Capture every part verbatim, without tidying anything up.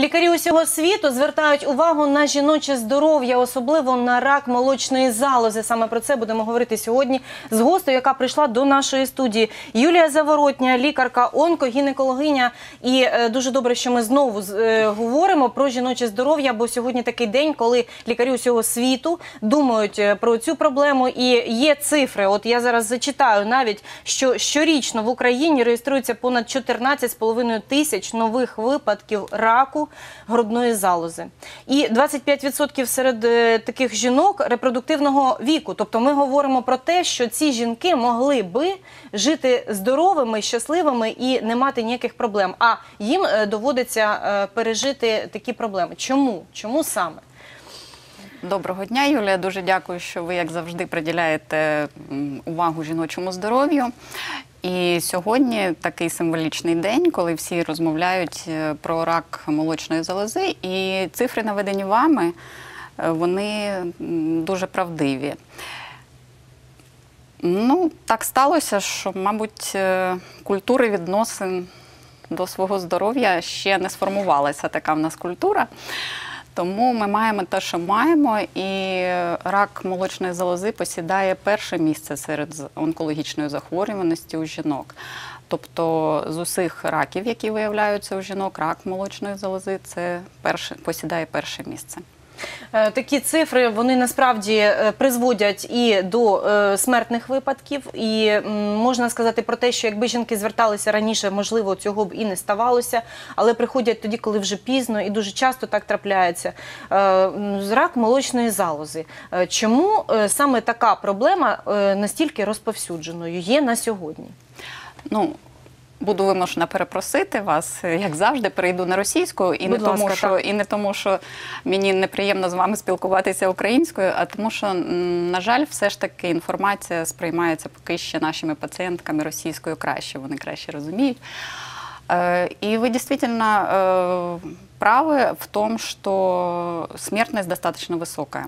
Лікарі усього світу звертають увагу на жіноче здоров'я, особливо на рак молочної залози. Саме про це будемо говорити сьогодні з гостею, яка прийшла до нашої студії. Юлія Заворотня, лікарка, онкогінекологиня. І дуже добре, що ми знову говоримо про жіноче здоров'я, бо сьогодні такий день, коли лікарі усього світу думають про цю проблему. І є цифри, от я зараз зачитаю навіть, що щорічно в Україні реєструється понад чотирнадцять з половиною тисяч нових випадків раку грудної залози. І двадцять п'ять відсотків серед таких жінок репродуктивного віку. Тобто ми говоримо про те, що ці жінки могли би жити здоровими, щасливими і не мати ніяких проблем. А їм доводиться пережити такі проблеми. Чому? Чому саме? Доброго дня, Юлія. Дуже дякую, що ви, як завжди, приділяєте увагу жіночому здоров'ю. І сьогодні такий символічний день, коли всі розмовляють про рак молочної залози. І цифри, наведені вами, вони дуже правдиві. Ну, так сталося, що, мабуть, культури відносин до свого здоров'я ще не сформувалася така в нас культура. Тому ми маємо те, що маємо, і рак молочної залози посідає перше місце серед онкологічної захворюваності у жінок. Тобто з усіх раків, які виявляються у жінок, рак молочної залози це перше, посідає перше місце. Такі цифри, вони насправді призводять і до смертних випадків, і можна сказати про те, що якби жінки зверталися раніше, можливо, цього б і не ставалося, але приходять тоді, коли вже пізно, і дуже часто так трапляється. Рак молочної залози. Чому саме така проблема настільки розповсюдженою є на сьогодні? Ну, буду вимушена перепросити вас, як завжди, перейду на російську, і не тому, що, і не тому, що мені неприємно з вами спілкуватися українською, а тому, що, на жаль, все ж таки інформація сприймається поки ще нашими пацієнтками російською краще, вони краще розуміють. И вы действительно правы в том, что смертность достаточно высокая.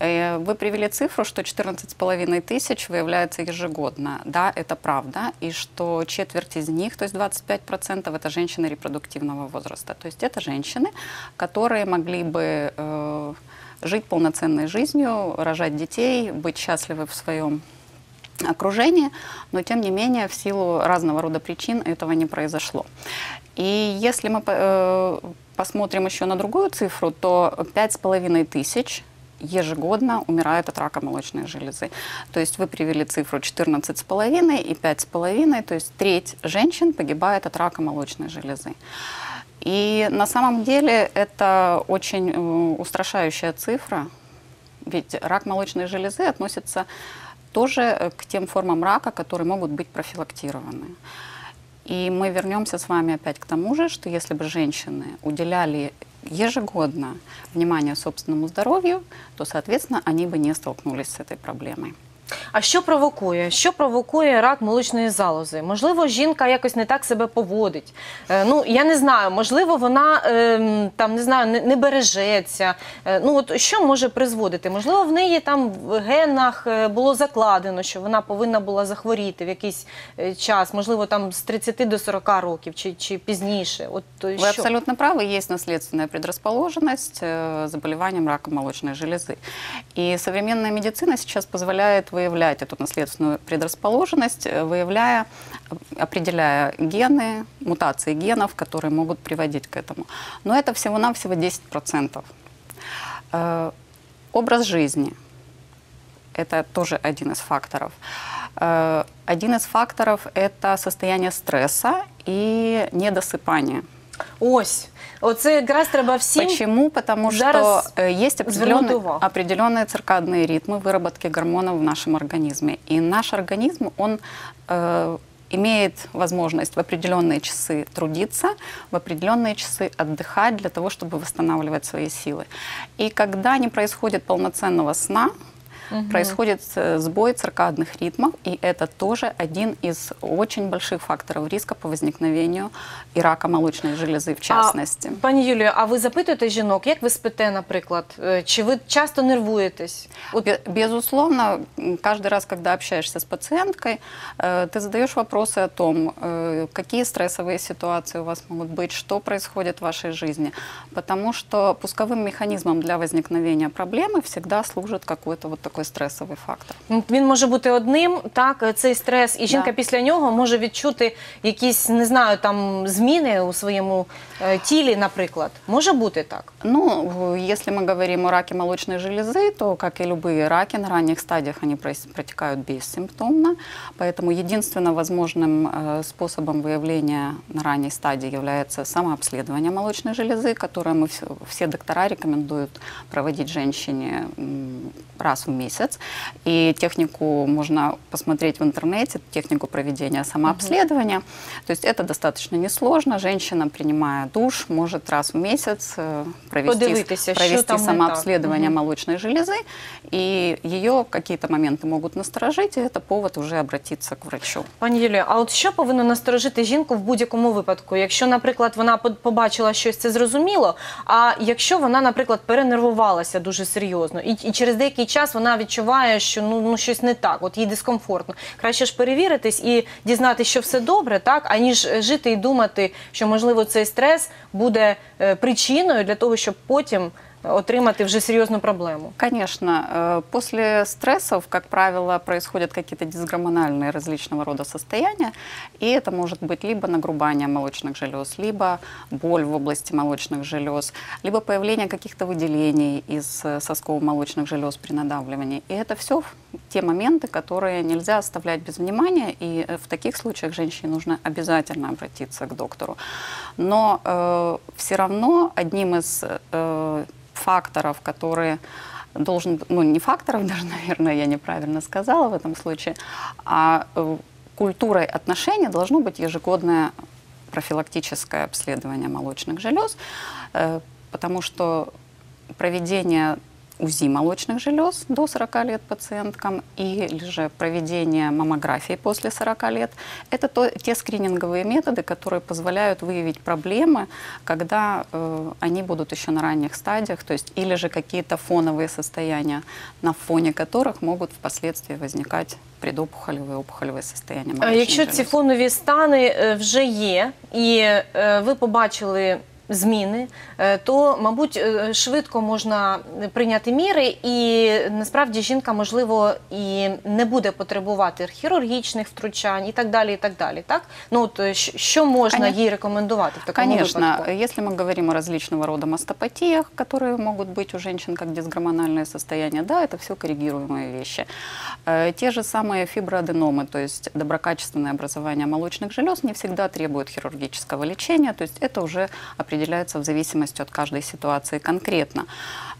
Вы привели цифру, что четырнадцать с половиной тысяч выявляется ежегодно. Да, это правда. И что четверть из них, то есть двадцать пять процентов, это женщины репродуктивного возраста. То есть это женщины, которые могли бы жить полноценной жизнью, рожать детей, быть счастливы в своем окружение, но тем не менее в силу разного рода причин этого не произошло. И если мы э, посмотрим еще на другую цифру, то пять с половиной тысяч ежегодно умирает от рака молочной железы. То есть вы привели цифру четырнадцать с половиной и пять с половиной, то есть треть женщин погибает от рака молочной железы. И на самом деле это очень э, устрашающая цифра, ведь рак молочной железы относится тоже к тем формам рака, которые могут быть профилактированы. И мы вернемся с вами опять к тому же, что если бы женщины уделяли ежегодно внимание собственному здоровью, то, соответственно, они бы не столкнулись с этой проблемой. А що провокує? Що провокує рак молочної залози? Можливо, жінка якось не так себе поводить. Ну, я не знаю, можливо, вона там, не знаю, не бережеться. Ну, от що може призводити? Можливо, в неї там в генах було закладено, що вона повинна була захворіти в якийсь час, можливо, там з тридцяти до сорока років чи, чи пізніше. От Ви що? Абсолютно праві, є наслідственна предрозположеність заболіванням раком молочної залози. І сучасна медицина зараз дозволяє выявлять эту наследственную предрасположенность, выявляя, определяя гены, мутации генов, которые могут приводить к этому. Но это всего-навсего десять процентов. Э, образ жизни – это тоже один из факторов. Э, один из факторов – это состояние стресса и недосыпание. Ось. Оце якраз треба всім Почему? Потому что есть определенные, определенные циркадные ритмы выработки гормонов в нашем организме. И наш организм, он э, имеет возможность в определенные часы трудиться, в определенные часы отдыхать для того, чтобы восстанавливать свои силы. И когда не происходит полноценного сна, угу. происходит сбой циркадных ритмов, и это тоже один из очень больших факторов риска по возникновению и рака молочной железы в частности. А, пані Юлію, а ви запитуєте жінок, як ви спите, наприклад, чи ви часто нервуєтесь? От... Безусловно, каждый раз, когда общаешься с пациенткой, ты задаешь вопросы о том, какие стрессовые ситуации у вас могут быть, что происходит в вашей жизни, потому что пусковым механизмом для возникновения проблемы всегда служит какой-то вот такой стрессовый фактор. Він може бути одним, так, цей стрес, і жінка да. після нього може відчути якісь, не знаю, там зміни у своєму тілі, наприклад. Може бути так? Ну, если мы говорим о раке молочной железы, то, как и любые раки, на ранних стадиях они протекают бессимптомно, поэтому единственно возможным способом выявления на ранней стадии является самообследование молочной железы, которое мы все, все доктора рекомендуют проводить женщине раз в месяц. И технику можно посмотреть в интернете, технику проведения самообследования. Mm-hmm. То есть это достаточно несложно. Женщина, принимая душ, может раз в месяц провести, провести самообследование mm-hmm. молочной железы. И ее какие-то моменты могут насторожить, и это повод уже обратиться к врачу. Пані Юлія, а от що повинно насторожити жінку в будь-якому випадку? Якщо, наприклад, вона побачила щось, це зрозуміло, а якщо вона, наприклад, перенервувалася дуже серйозно, і, і через деякий час вона відчуває, що ну, ну, щось не так, от їй дискомфортно. Краще ж перевіритись і дізнатися, що все добре, так, аніж жити і думати, що, можливо, цей стрес буде причиною для того, щоб потім отримати уже серьезную проблему. Конечно. После стрессов, как правило, происходят какие-то дисгормональные различного рода состояния. И это может быть либо нагрубание молочных желез, либо боль в области молочных желез, либо появление каких-то выделений из сосково-молочных желез при надавливании. И это все те моменты, которые нельзя оставлять без внимания. И в таких случаях женщине нужно обязательно обратиться к доктору. Но э, все равно одним из... Э, факторов, которые должен, ну не факторов даже, наверное, я неправильно сказала в этом случае, а культурой отношений должно быть ежегодное профилактическое обследование молочных желез, потому что проведение УЗИ молочных желез до сорока лет пациенткам или же проведение маммографии после сорока лет. Это то, те скрининговые методы, которые позволяют выявить проблемы, когда э, они будут еще на ранних стадиях, то есть или же какие-то фоновые состояния, на фоне которых могут впоследствии возникать предопухолевые, опухолевые состояния молочных желез. Якщо ці фонові стани вже є, і ви побачили зміни, то, мабуть, швидко можна прийняти міри, і насправді жінка, можливо, і не буде потребувати хірургічних втручань і так далі, і так далі, так? Ну, от, що можна їй рекомендувати в такому випадку? Конечно, если мы говорим о различного рода мастопатиях, которые могут быть у женщин как дисгормональное состояние, да, это все коррегируемые вещи. Те же самые фиброаденомы, то есть доброкачественное образование молочных желез, не всегда требует хирургического лечения, то есть это уже определенное определяется в зависимости от каждой ситуации конкретно.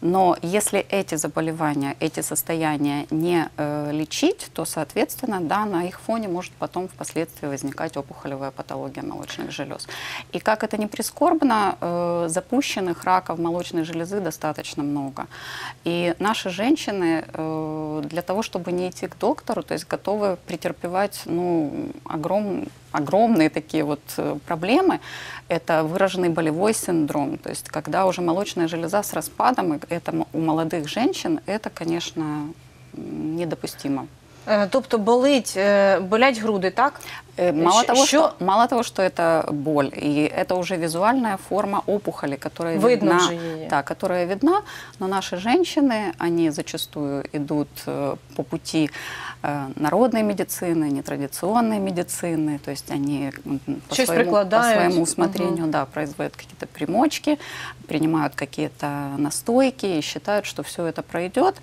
Но если эти заболевания, эти состояния не э, лечить, то, соответственно, да, на их фоне может потом впоследствии возникать опухолевая патология молочных желез. И как это ни прискорбно, э, запущенных раков молочной железы достаточно много. И наши женщины э, для того, чтобы не идти к доктору, то есть готовы претерпевать ну, огромную... огромные такие вот проблемы, это выраженный болевой синдром, то есть когда уже молочная железа с распадом, это у молодых женщин, это, конечно, недопустимо. Тобто болить, болять груди, так? Мало того, что, мало того, что это боль, и это уже визуальная форма опухоли, которая видна, да, которая видна, но наши женщины, они зачастую идут по пути народной медицины, нетрадиционной медицины, то есть они по своему, по своему усмотрению угу. да, производят какие-то примочки, принимают какие-то настойки и считают, что все это пройдет,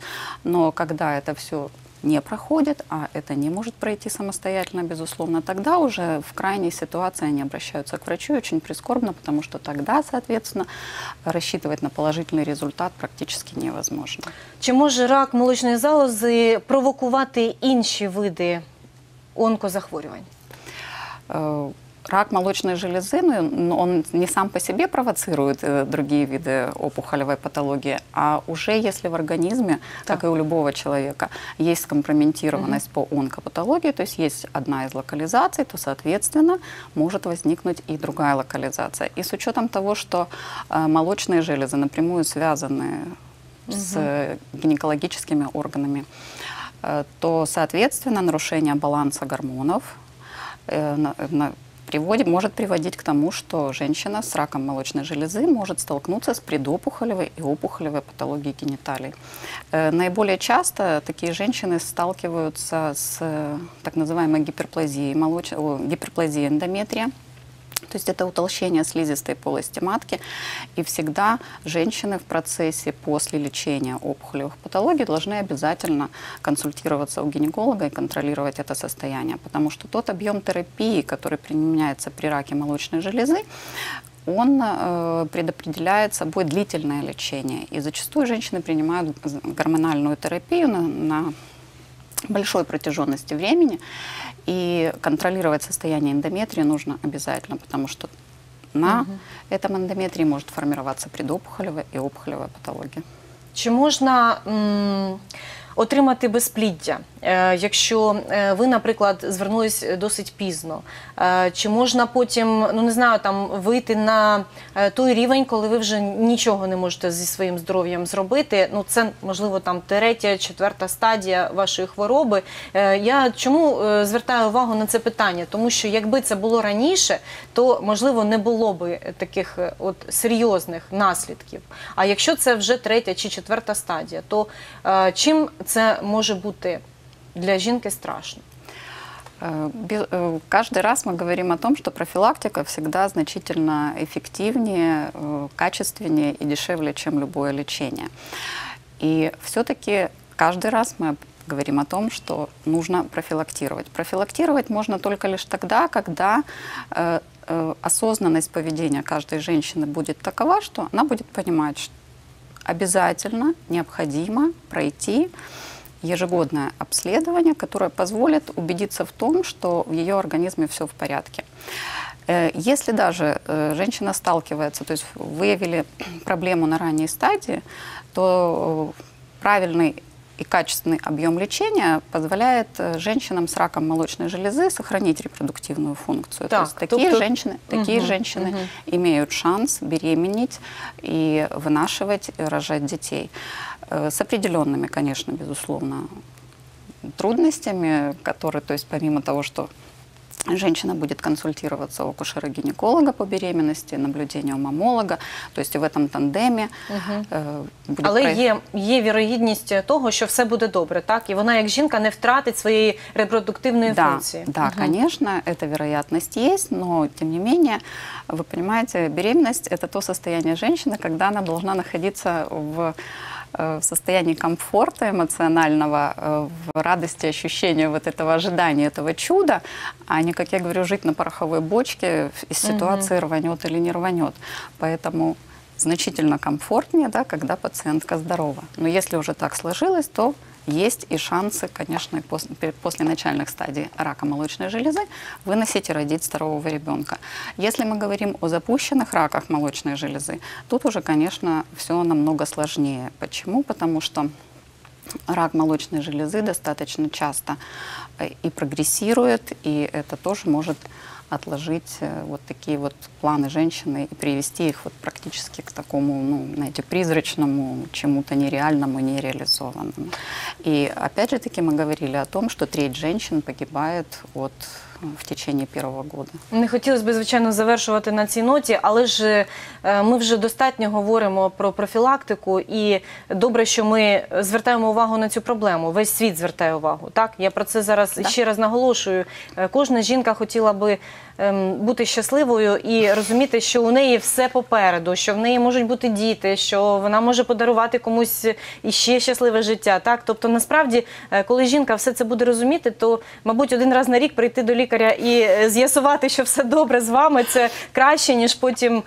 но когда это все... не проходит, а это не может пройти самостоятельно, безусловно, тогда уже в крайней ситуации они обращаются к врачу, очень прискорбно, потому что тогда, соответственно, рассчитывать на положительный результат практически невозможно. Чи може рак молочної залози провокувати інші види онкозахворювань? рак молочной железы, он не сам по себе провоцирует другие виды опухолевой патологии, а уже если в организме, да. как и у любого человека, есть скомпрометированность угу. по онкопатологии, то есть есть одна из локализаций, то, соответственно, может возникнуть и другая локализация. И с учетом того, что молочные железы напрямую связаны угу. с гинекологическими органами, то, соответственно, нарушение баланса гормонов приводит, может приводить к тому, что женщина с раком молочной железы может столкнуться с предопухолевой и опухолевой патологией гениталий. Наиболее часто такие женщины сталкиваются с так называемой гиперплазией, молоч... гиперплазией эндометрия. То есть это утолщение слизистой полости матки. И всегда женщины в процессе после лечения опухолевых патологий должны обязательно консультироваться у гинеколога и контролировать это состояние. Потому что тот объем терапии, который применяется при раке молочной железы, он э, предопределяет собой длительное лечение. И зачастую женщины принимают гормональную терапию на, на большой протяженности времени. И контролировать состояние эндометрии нужно обязательно, потому что на угу. этом эндометрии может формироваться предопухолевая и опухолевая патология. Чи можна м, отримати безпліддя, е, якщо ви, наприклад, звернулись досить пізно? Е, чи можна потім, ну не знаю, там вийти на той рівень, коли ви вже нічого не можете зі своїм здоров'ям зробити? Ну це, можливо, там третя, четверта стадія вашої хвороби. Е, я чому звертаю увагу на це питання? Тому що якби це було раніше, то, можливо, не було би таких от серйозних наслідків. А якщо це вже третя чи четверта, Четверта стадія, то э, чим це може бути для жінки страшно? Каждый раз мы говорим о том, что профилактика всегда значительно эффективнее, качественнее и дешевле, чем любое лечение. И все-таки каждый раз мы говорим о том, что нужно профилактировать. Профилактировать можно только лишь тогда, когда э, э, осознанность поведения каждой женщины будет такова, что она будет понимать, что обязательно необходимо пройти ежегодное обследование, которое позволит убедиться в том, что в ее организме все в порядке. Если даже женщина сталкивается, то есть выявили проблему на ранней стадии, то правильный и качественный объем лечения позволяет женщинам с раком молочной железы сохранить репродуктивную функцию. Так, то есть такие тут... женщины, такие угу, женщины угу. имеют шанс беременеть и вынашивать, и рожать детей. С определенными, конечно, безусловно, трудностями, которые, то есть помимо того, что женщина будет консультироваться у акушера-гинеколога по беременности, наблюдению мамолога, то есть в этом тандеме. Угу. Буде Але про... є, є вірогідність того, що все буде добре, так? І вона, як жінка, не втратить своєї репродуктивної да, функції. Да, угу. конечно, эта вероятность есть, но, тем не менее, вы понимаете, беременность – это то состояние женщины, когда она должна находиться в... в состоянии комфорта эмоционального, в радости, ощущения вот этого ожидания, этого чуда, а не, как я говорю, жить на пороховой бочке, из ситуации угу. рванет или не рванет. Поэтому значительно комфортнее, да, когда пациентка здорова. Но если уже так сложилось, то есть и шансы, конечно, и после, после начальных стадий рака молочной железы выносить и родить здорового ребенка. Если мы говорим о запущенных раках молочной железы, тут уже, конечно, все намного сложнее. Почему? Потому что рак молочной железы достаточно часто и прогрессирует, и это тоже может отложить вот такие вот планы женщины и привести их вот практически к такому, ну, знаете, призрачному, чему-то нереальному, нереализованному. И опять же таки мы говорили о том, что треть женщин погибает от... в течение першого года. Не хотілося б, звичайно, завершувати на цій ноті, але ж ми вже достатньо говоримо про профілактику, і добре, що ми звертаємо увагу на цю проблему. Весь світ звертає увагу, так? Я про це зараз так. ще раз наголошую. Кожна жінка хотіла би бути щасливою і розуміти, що у неї все попереду, що в неї можуть бути діти, що вона може подарувати комусь іще щасливе життя, так? Тобто, насправді, коли жінка все це буде розуміти, то, мабуть, один раз на рік прийти до лікаря і з'ясувати, що все добре з вами, це краще, ніж потім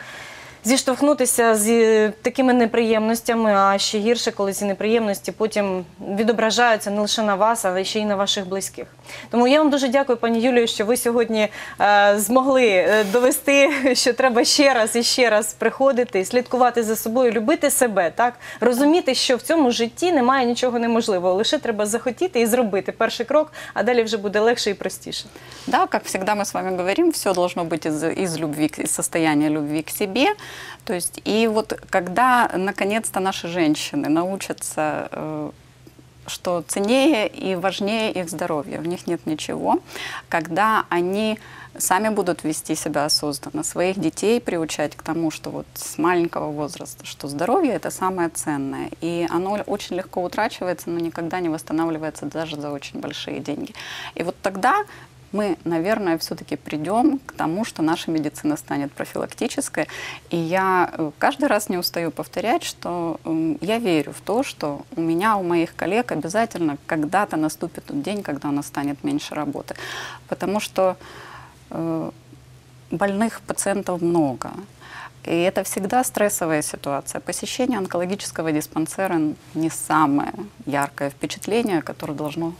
зіштовхнутися з такими неприємностями, а ще гірше, коли ці неприємності потім відображаються не лише на вас, але ще й на ваших близьких. Тому я вам дуже дякую, пані Юлію, що ви сьогодні е, змогли довести, що треба ще раз і ще раз приходити, слідкувати за собою, любити себе, так? Розуміти, що в цьому житті немає нічого неможливого, лише треба захотіти і зробити перший крок, а далі вже буде легше і простіше. Да, як завжди ми з вами говоримо, все должно бути із, із любви, із состояння любви к себе. То есть, и вот когда, наконец-то, наши женщины научатся, что ценнее и важнее их здоровье, в них нет ничего, когда они сами будут вести себя осознанно, своих детей приучать к тому, что вот с маленького возраста, что здоровье – это самое ценное, и оно очень легко утрачивается, но никогда не восстанавливается даже за очень большие деньги. И вот тогда мы, наверное, все-таки придем к тому, что наша медицина станет профилактической. И я каждый раз не устаю повторять, что я верю в то, что у меня, у моих коллег обязательно когда-то наступит тот день, когда у нас станет меньше работы. Потому что больных пациентов много. И это всегда стрессовая ситуация. Посещение онкологического диспансера не самое яркое впечатление, которое должно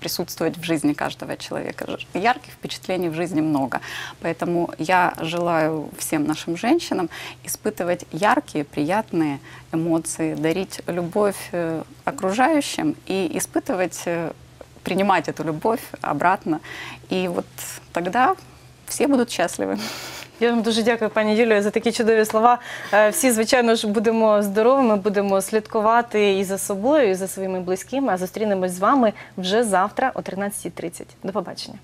присутствовать в жизни каждого человека. Ярких впечатлений в жизни много. Поэтому я желаю всем нашим женщинам испытывать яркие, приятные эмоции, дарить любовь окружающим и испытывать, принимать эту любовь обратно. И вот тогда все будут счастливы. Я вам дуже дякую, пані Юлію, за такі чудові слова. Всі, звичайно ж, будемо здоровими, будемо слідкувати і за собою, і за своїми близькими. А зустрінемось з вами вже завтра о тринадцятій тридцять. До побачення.